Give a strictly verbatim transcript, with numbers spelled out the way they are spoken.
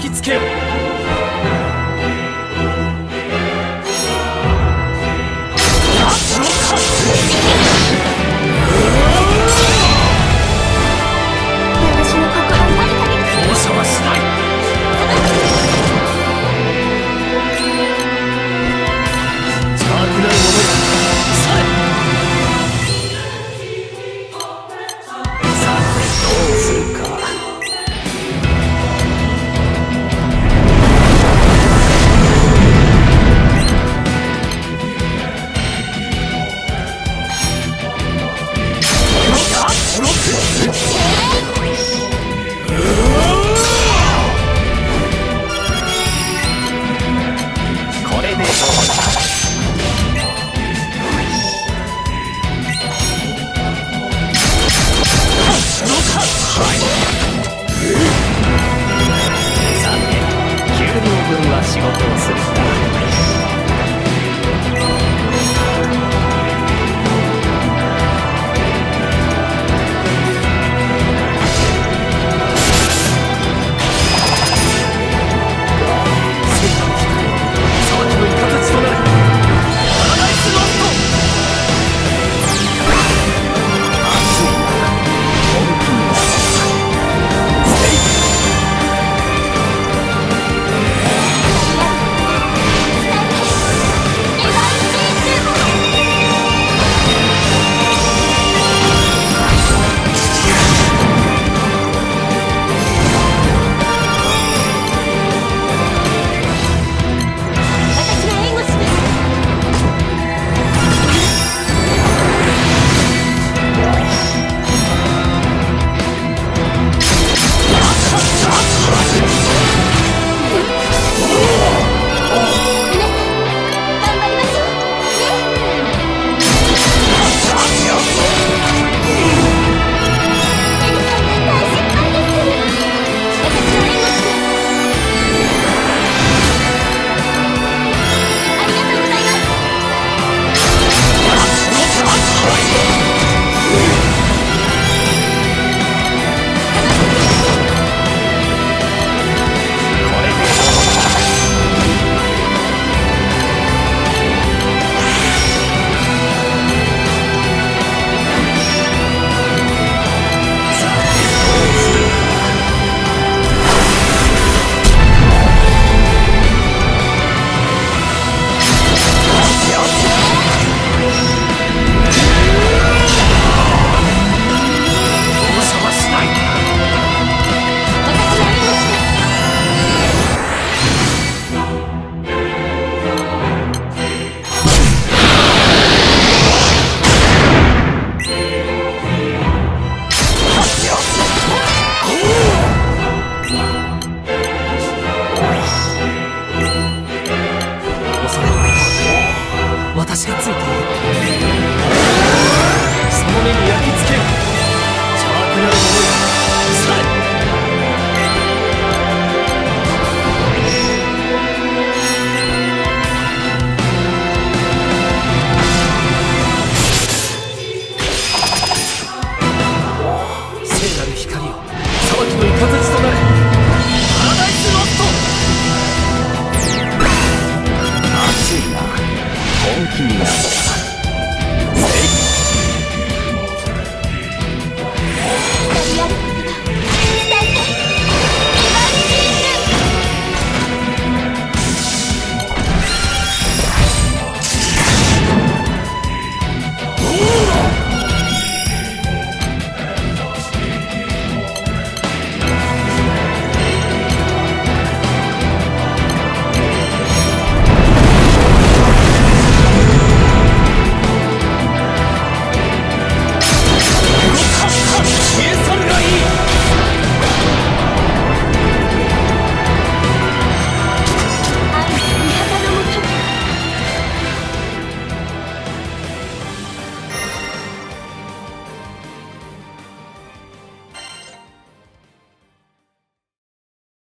きつけよ。仕事を